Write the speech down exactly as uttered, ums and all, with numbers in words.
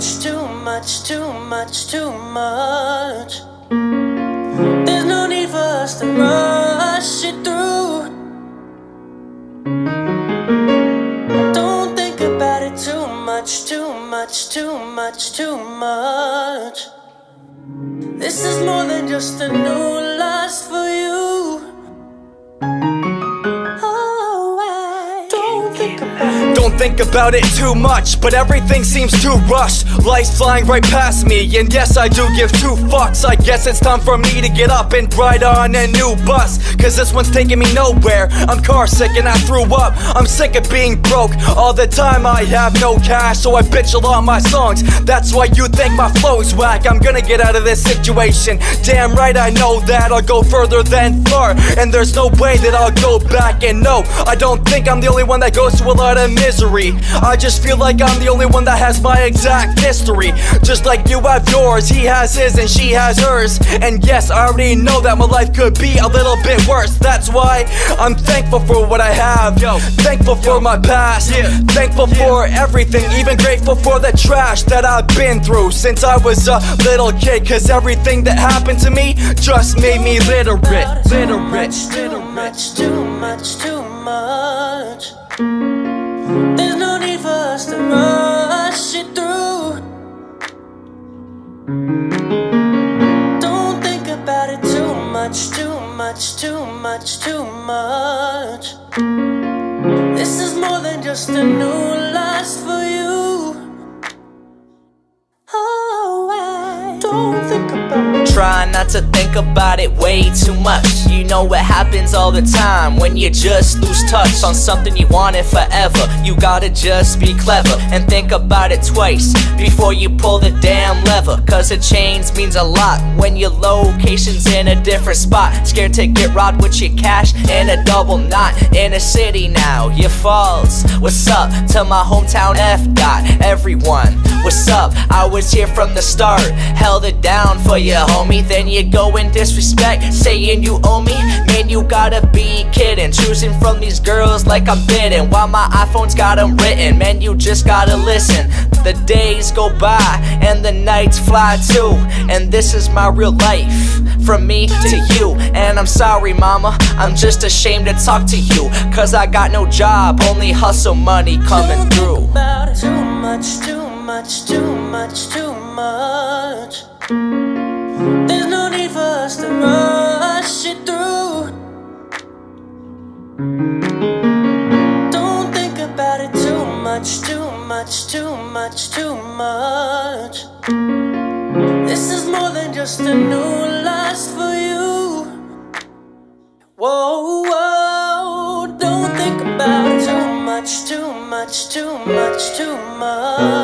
much, too much, too much, too much. There's no need for us to rush it through. Don't think about it too much, too much, too much, too much. This is more than just a new lust for you. Don't think about it too much, but everything seems too rushed. Life's flying right past me, and yes, I do give two fucks. I guess it's time for me to get up and ride on a new bus, cause this one's taking me nowhere. I'm car sick and I threw up. I'm sick of being broke all the time. I have no cash, so I bitch a lot on my songs. That's why you think my flow's whack. I'm gonna get out of this situation, damn right I know that. I'll go further than far, and there's no way that I'll go back. And no, I don't think I'm the only one that goes through a lot of misery. I just feel like I'm the only one that has my exact history. Just like you have yours, he has his and she has hers. And yes, I already know that my life could be a little bit worse. That's why I'm thankful for what I have. Yo, thankful yo, for my past, yeah, thankful yeah, for everything, even grateful for the trash that I've been through since I was a little kid. Cause everything that happened to me just made me literate, literate. Too much, too much, too much, too much. There's no need for us to rush it through. Don't think about it too much, too much, too much, too much. This is more than just a new lust for you. Oh, I don't think about it. Try not to think about it way too much. You know what happens all the time when you just lose touch on something you wanted forever. You gotta just be clever and think about it twice before you pull the damn lever. Cause a change means a lot when your location's in a different spot. Scared to get robbed with your cash and a double knot. In a city now, your faults. What's up to my hometown F dot? Everyone, what's up? I was here from the start, held it down for your home. Then you go in disrespect, saying you owe me. Man, you gotta be kidding. Choosing from these girls like I'm bidding, while my iPhone's got them written. Man, you just gotta listen. The days go by and the nights fly too. And this is my real life, from me to you. And I'm sorry mama, I'm just ashamed to talk to you, cause I got no job, only hustle money coming through. Too much, too much, too much, too much. There's no need for us to rush it through. Don't think about it too much, too much, too much, too much. This is more than just a new lust for you. Whoa, whoa, don't think about it too much, too much, too much, too much.